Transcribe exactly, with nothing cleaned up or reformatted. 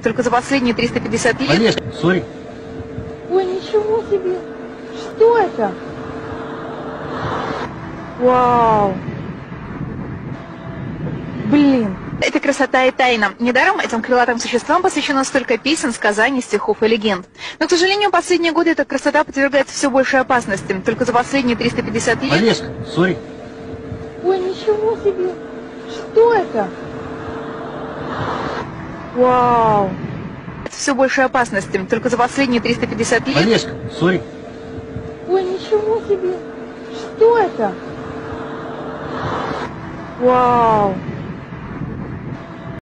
только за последние триста пятьдесят лет... Конечно, смотри. Ой, ничего себе! Что это? Вау! Блин! Это красота и тайна. Недаром этим крылатым существам посвящено столько песен, сказаний, стихов и легенд. Но, к сожалению, в последние годы эта красота подвергается все большей опасности. Только за последние триста пятьдесят лет... Конечно, смотри. Ой, ничего себе! Что это? Вау! Это все большей опасности. Только за последние триста пятьдесят лет... Конечно, смотри. Ой, ничего себе! Что это? Вау!